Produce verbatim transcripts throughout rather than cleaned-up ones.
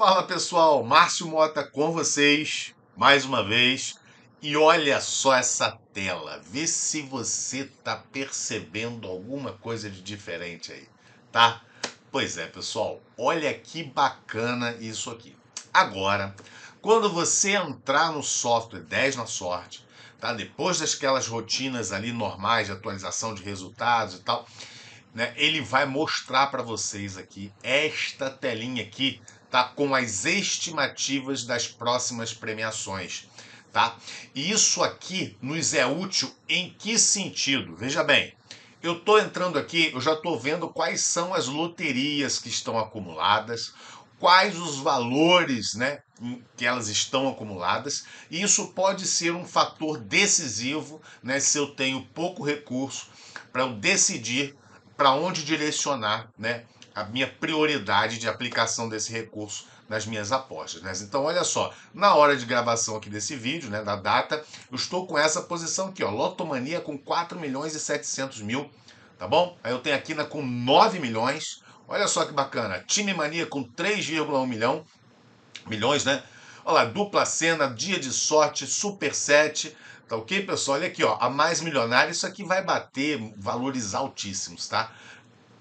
Fala pessoal, Márcio Mota com vocês, mais uma vez. E olha só essa tela, vê se você tá percebendo alguma coisa de diferente aí, tá? Pois é pessoal, olha que bacana isso aqui. Agora, quando você entrar no software dez na Sorte, tá? Depois daquelas rotinas ali normais de atualização de resultados e tal, né? Ele vai mostrar para vocês aqui esta telinha aqui, tá? Com as estimativas das próximas premiações, tá? E isso aqui nos é útil em que sentido? Veja bem, eu estou entrando aqui, eu já estou vendo quais são as loterias que estão acumuladas, quais os valores, né, que elas estão acumuladas, e isso pode ser um fator decisivo, né, se eu tenho pouco recurso, para eu decidir para onde direcionar, né, a minha prioridade de aplicação desse recurso nas minhas apostas, né? Então, olha só, na hora de gravação aqui desse vídeo, né, da data, eu estou com essa posição aqui, ó, Lotomania com quatro milhões e setecentos mil, tá bom? Aí eu tenho a Quina com nove milhões, olha só que bacana, Timemania com três vírgula um milhões, né? Olha lá, dupla cena, Dia de Sorte, Super sete, tá ok, pessoal? Olha aqui, ó, A Mais Milionária, isso aqui vai bater valores altíssimos, tá?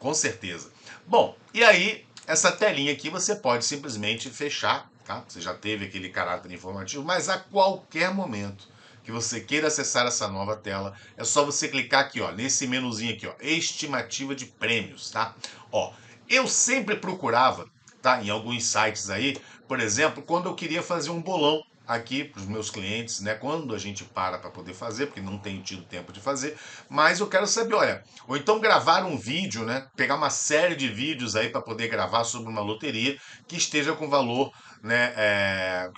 Com certeza. Bom, e aí, essa telinha aqui você pode simplesmente fechar, tá? Você já teve aquele caráter informativo, mas a qualquer momento que você queira acessar essa nova tela, é só você clicar aqui, ó, nesse menuzinho aqui, ó, estimativa de prêmios, tá? Ó, eu sempre procurava, tá? Em alguns sites aí, por exemplo, quando eu queria fazer um bolão aqui para os meus clientes, né? Quando a gente para para poder fazer, porque não tenho tido tempo de fazer, mas eu quero saber, olha, ou então gravar um vídeo, né? Pegar uma série de vídeos aí para poder gravar sobre uma loteria que esteja com valor, né? É,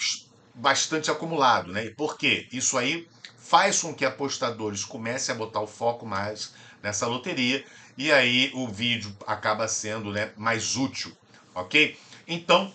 bastante acumulado, né? E por quê? Isso aí faz com que apostadores comecem a botar o foco mais nessa loteria e aí o vídeo acaba sendo, né, mais útil, ok? Então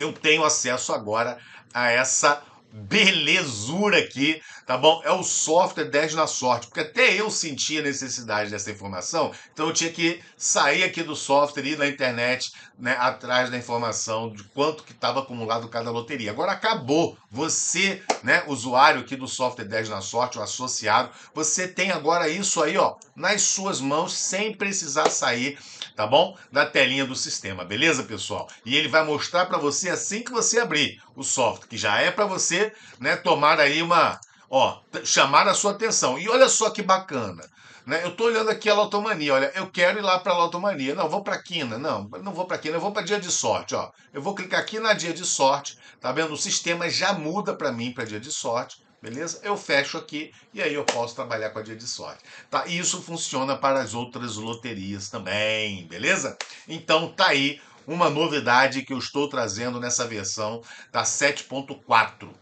eu tenho acesso agora a essa belezura aqui, tá bom? É o software dez na Sorte, porque até eu sentia necessidade dessa informação, então eu tinha que sair aqui do software e ir na internet, né, atrás da informação de quanto que estava acumulado cada loteria. Agora acabou, você, né, usuário aqui do software dez na Sorte, o associado, você tem agora isso aí, ó, nas suas mãos, sem precisar sair, tá bom? Da telinha do sistema, beleza, pessoal? E ele vai mostrar para você assim que você abrir o software, que já é para você, né, tomar aí uma, ó, chamar a sua atenção. E olha só que bacana, né? Eu tô olhando aqui a Lotomania, olha, eu quero ir lá para a Lotomania, não, vou para Quina, não, não vou para Quina, eu vou para Dia de Sorte, ó. Eu vou clicar aqui na Dia de Sorte, tá vendo? O sistema já muda para mim para Dia de Sorte, beleza? Eu fecho aqui e aí eu posso trabalhar com a Dia de Sorte, tá? E isso funciona para as outras loterias também, beleza? Então tá aí uma novidade que eu estou trazendo nessa versão da sete ponto quatro.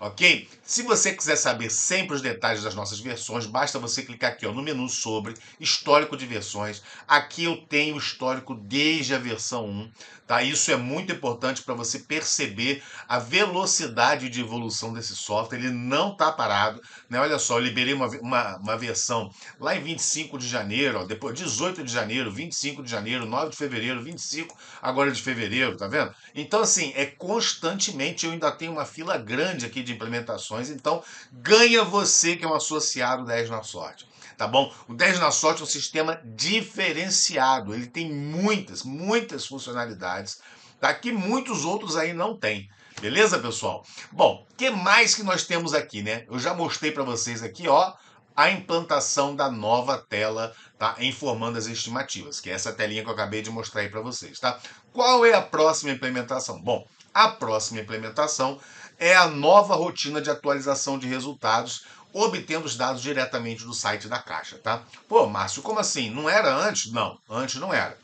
Ok? Se você quiser saber sempre os detalhes das nossas versões, basta você clicar aqui, ó, no menu sobre histórico de versões. Aqui eu tenho o histórico desde a versão um. Tá? Isso é muito importante para você perceber a velocidade de evolução desse software. Ele não está parado, né? Olha só, eu liberei uma, uma, uma versão lá em vinte e cinco de janeiro, ó, depois dezoito de janeiro, vinte e cinco de janeiro, nove de fevereiro, vinte e cinco, agora de fevereiro, tá vendo? Então, assim, é constantemente, eu ainda tenho uma fila grande aqui de implementações, então ganha você que é um associado dez na Sorte, tá bom? O dez na Sorte é um sistema diferenciado, ele tem muitas, muitas funcionalidades, tá? Que muitos outros aí não tem, beleza, pessoal? Bom, o que mais que nós temos aqui, né? Eu já mostrei para vocês aqui, ó, a implantação da nova tela, tá? Informando as estimativas, que é essa telinha que eu acabei de mostrar aí para vocês, tá? Qual é a próxima implementação? Bom, a próxima implementação é a nova rotina de atualização de resultados, obtendo os dados diretamente do site da Caixa, tá? Pô, Márcio, como assim? Não era antes? Não, antes não era.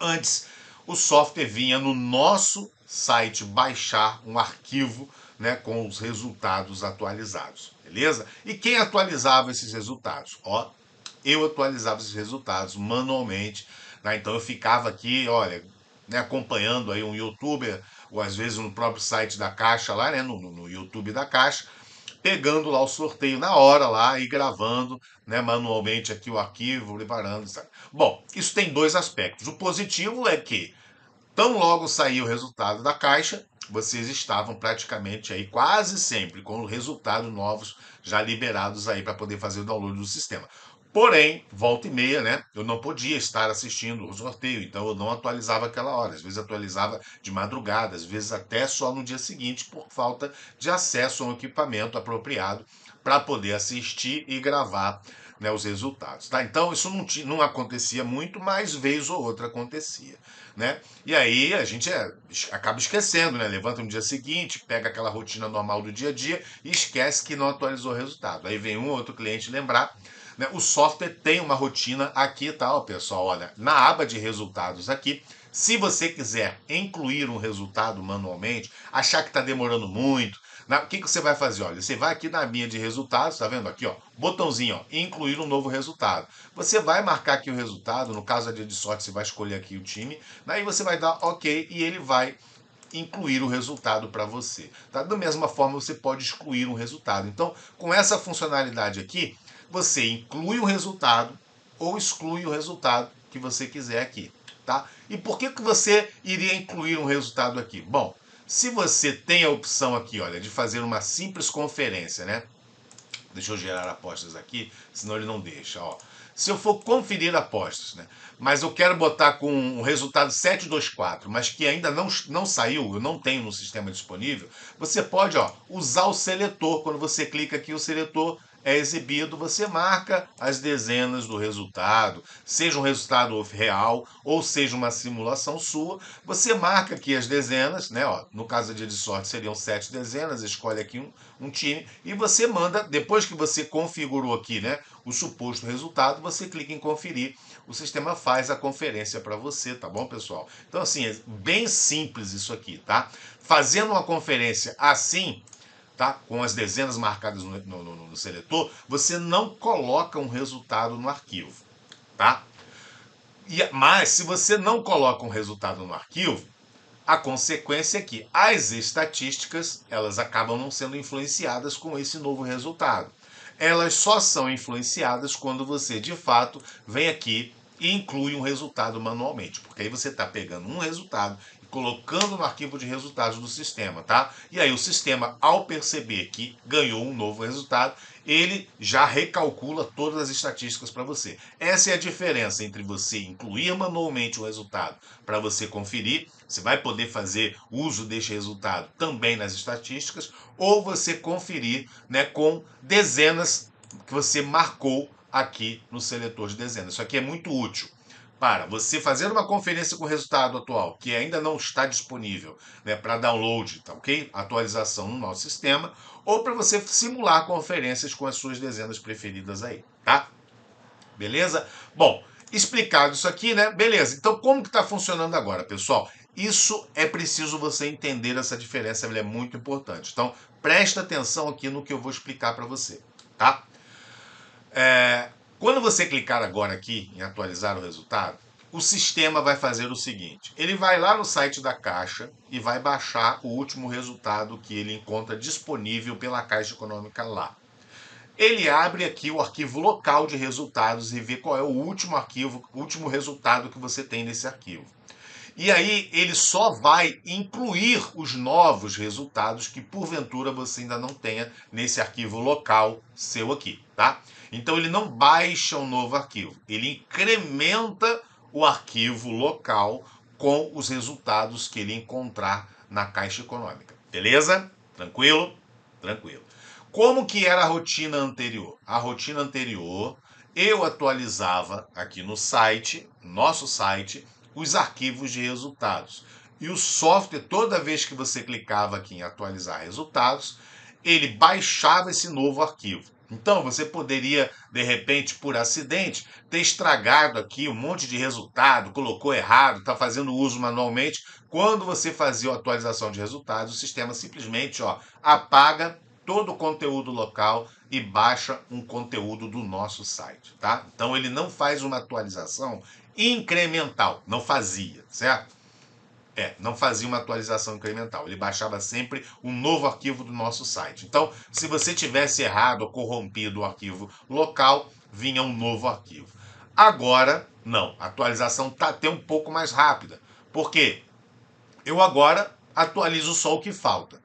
Antes, o software vinha no nosso site baixar um arquivo, né, com os resultados atualizados, beleza? E quem atualizava esses resultados? Ó, eu atualizava esses resultados manualmente, né? Então eu ficava aqui, olha, né, acompanhando aí um youtuber, ou às vezes no próprio site da Caixa lá, né, no, no YouTube da Caixa, pegando lá o sorteio na hora lá e gravando, né, manualmente aqui o arquivo, preparando, sabe? Bom, isso tem dois aspectos. O positivo é que Tão logo saiu o resultado da Caixa, vocês estavam praticamente aí quase sempre com resultados novos já liberados aí para poder fazer o download do sistema. Porém, volta e meia, né? Eu não podia estar assistindo o sorteio, então eu não atualizava aquela hora. Às vezes atualizava de madrugada, às vezes até só no dia seguinte, por falta de acesso a um equipamento apropriado para poder assistir e gravar, né, os resultados. Tá? Então isso não, não acontecia muito, mas vez ou outra acontecia. Né? E aí a gente é, acaba esquecendo, né? Levanta no dia seguinte, pega aquela rotina normal do dia a dia e esquece que não atualizou o resultado. Aí vem um outro cliente lembrar. O software tem uma rotina aqui, tá, ó, pessoal? Olha, na aba de resultados aqui, se você quiser incluir um resultado manualmente, achar que está demorando muito, na, o que, que você vai fazer? Olha, você vai aqui na minha de resultados, tá vendo? Aqui, ó, botãozinho, ó, incluir um novo resultado. Você vai marcar aqui o resultado, no caso da Dia de Sorte, você vai escolher aqui o time, aí você vai dar OK e ele vai incluir o resultado para você. Tá? Da mesma forma, você pode excluir um resultado. Então, com essa funcionalidade aqui, você inclui o resultado ou exclui o resultado que você quiser aqui, tá? E por que que você iria incluir um resultado aqui? Bom, se você tem a opção aqui, olha, de fazer uma simples conferência, né? Deixa eu gerar apostas aqui, senão ele não deixa, ó. Se eu for conferir apostas, né? Mas eu quero botar com um resultado sete dois quatro, mas que ainda não, não saiu, eu não tenho no sistema disponível, você pode, ó, usar o seletor. Quando você clica aqui, o seletor é exibido, você marca as dezenas do resultado, seja um resultado real ou seja uma simulação sua, você marca aqui as dezenas, né? Ó, no caso do Dia de Sorte seriam sete dezenas, escolhe aqui um, um time e você manda, depois que você configurou aqui, né, o suposto resultado, você clica em conferir, o sistema faz a conferência para você, tá bom, pessoal? Então, assim, é bem simples isso aqui, tá? Fazendo uma conferência assim, tá? Com as dezenas marcadas no, no, no, no seletor, você não coloca um resultado no arquivo, tá? E, mas se você não coloca um resultado no arquivo, a consequência é que as estatísticas, elas acabam não sendo influenciadas com esse novo resultado. Elas só são influenciadas quando você, de fato, vem aqui e inclui um resultado manualmente, porque aí você está pegando um resultado e colocando no arquivo de resultados do sistema, tá? E aí o sistema, ao perceber que ganhou um novo resultado, ele já recalcula todas as estatísticas para você. Essa é a diferença entre você incluir manualmente o resultado para você conferir, você vai poder fazer uso deste resultado também nas estatísticas, ou você conferir, né, com dezenas que você marcou aqui no seletor de dezenas. Isso aqui é muito útil para você fazer uma conferência com o resultado atual, que ainda não está disponível, né, para download, tá, ok? Atualização no nosso sistema, ou para você simular conferências com as suas dezenas preferidas aí, tá? Beleza? Bom, explicado isso aqui, né? Beleza. Então, como que está funcionando agora, pessoal? Isso é preciso você entender, essa diferença, ela é muito importante. Então, presta atenção aqui no que eu vou explicar para você, tá? É, quando você clicar agora aqui em atualizar o resultado, o sistema vai fazer o seguinte: ele vai lá no site da Caixa e vai baixar o último resultado que ele encontra disponível pela Caixa Econômica lá. Ele abre aqui o arquivo local de resultados e vê qual é o último arquivo, último resultado que você tem nesse arquivo. E aí ele só vai incluir os novos resultados que porventura você ainda não tenha nesse arquivo local seu aqui, tá? Então ele não baixa um novo arquivo, ele incrementa o arquivo local com os resultados que ele encontrar na Caixa Econômica. Beleza? Tranquilo? Tranquilo. Como que era a rotina anterior? A rotina anterior, eu atualizava aqui no site, nosso site, os arquivos de resultados. E o software, toda vez que você clicava aqui em atualizar resultados, ele baixava esse novo arquivo. Então, você poderia, de repente, por acidente, ter estragado aqui um monte de resultado, colocou errado, está fazendo uso manualmente. Quando você fazia a atualização de resultados, o sistema simplesmente, ó, apaga todo o conteúdo local e baixa um conteúdo do nosso site, tá? Então, ele não faz uma atualização incremental, não fazia, certo? É, não fazia uma atualização incremental, ele baixava sempre um novo arquivo do nosso site. Então, se você tivesse errado ou corrompido o arquivo local, vinha um novo arquivo. Agora, não, a atualização tá até um pouco mais rápida. Por quê? eu agora atualizo só o que falta.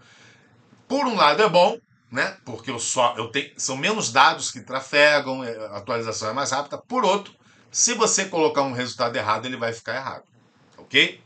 Por um lado é bom, né? Porque eu só, eu tenho, são menos dados que trafegam, a atualização é mais rápida. Por outro, se você colocar um resultado errado, ele vai ficar errado, ok?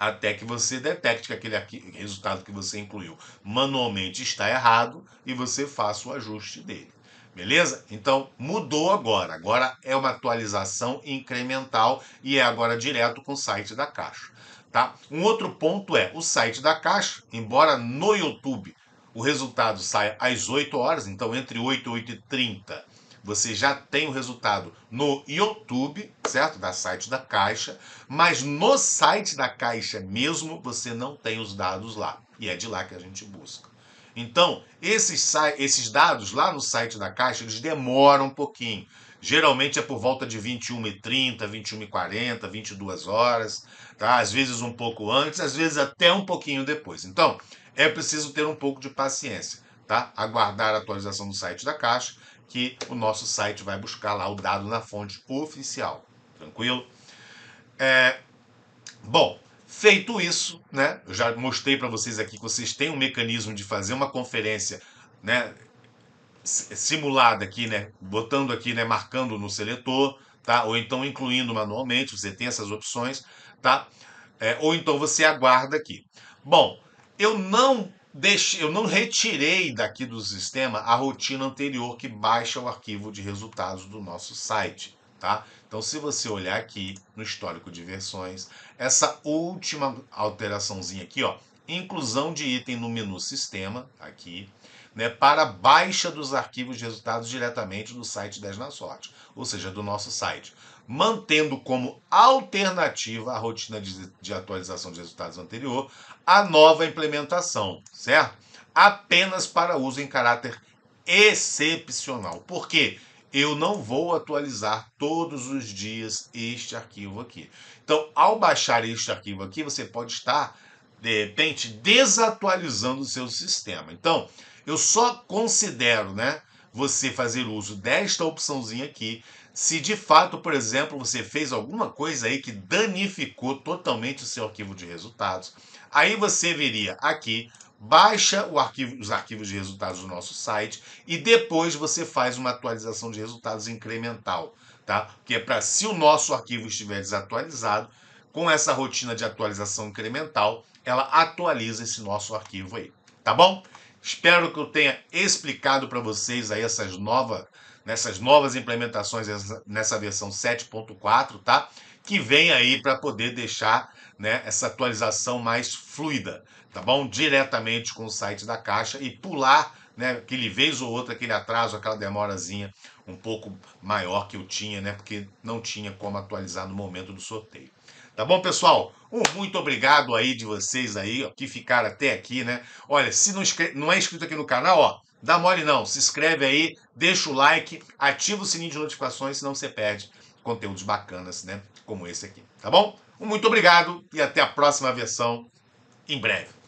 Até que você detecte que aquele aqui, resultado que você incluiu manualmente está errado e você faça o ajuste dele, beleza? Então, mudou agora. Agora é uma atualização incremental e é agora direto com o site da Caixa, tá? Um outro ponto é, o site da Caixa, embora no YouTube o resultado saia às oito horas, então entre oito e oito e trinta você já tem o resultado no YouTube, certo? Da site da Caixa, mas no site da Caixa mesmo você não tem os dados lá, e é de lá que a gente busca. Então, esses, esses dados lá no site da Caixa, eles demoram um pouquinho. Geralmente é por volta de vinte e uma e trinta, vinte e uma e quarenta, vinte e duas horas, tá? Às vezes um pouco antes, às vezes até um pouquinho depois. Então, é preciso ter um pouco de paciência, tá? Aguardar a atualização do site da Caixa, que o nosso site vai buscar lá o dado na fonte oficial, tranquilo? É, bom, feito isso, né? Eu já mostrei para vocês aqui que vocês têm um mecanismo de fazer uma conferência, né? Simulada aqui, né? Botando aqui, né? Marcando no seletor, tá? Ou então incluindo manualmente, você tem essas opções, tá? É, ou então você aguarda aqui. Bom, eu não... Deixe, eu não retirei daqui do sistema a rotina anterior que baixa o arquivo de resultados do nosso site, tá? Então, se você olhar aqui no histórico de versões, essa última alteraçãozinha aqui, ó, inclusão de item no menu sistema, aqui, né, para baixa dos arquivos de resultados diretamente do site Dez na Sorte, ou seja, do nosso site, mantendo como alternativa à rotina de, de atualização de resultados anterior a nova implementação, certo? Apenas para uso em caráter excepcional, porque eu não vou atualizar todos os dias este arquivo aqui. Então, ao baixar este arquivo aqui, você pode estar, de repente, desatualizando o seu sistema. Então, eu só considero, né, você fazer uso desta opçãozinha aqui se de fato, por exemplo, você fez alguma coisa aí que danificou totalmente o seu arquivo de resultados. Aí você viria aqui, baixa o arquivo, os arquivos de resultados do nosso site e depois você faz uma atualização de resultados incremental, tá? Que é para, se o nosso arquivo estiver desatualizado, com essa rotina de atualização incremental, ela atualiza esse nosso arquivo aí, tá bom? Espero que eu tenha explicado para vocês aí essas novas, nessas novas implementações nessa versão sete ponto quatro, tá? Que vem aí para poder deixar, né, essa atualização mais fluida, tá bom? Diretamente com o site da Caixa e pular, né, aquele vez ou outra, aquele atraso, aquela demorazinha um pouco maior que eu tinha, né? Porque não tinha como atualizar no momento do sorteio. Tá bom, pessoal? Um muito obrigado aí de vocês aí, ó, que ficaram até aqui, né? Olha, se não, não é inscrito aqui no canal, ó, dá mole não. Se inscreve aí, deixa o like, ativa o sininho de notificações, senão você perde conteúdos bacanas, né? Como esse aqui, tá bom? Um muito obrigado e até a próxima versão em breve.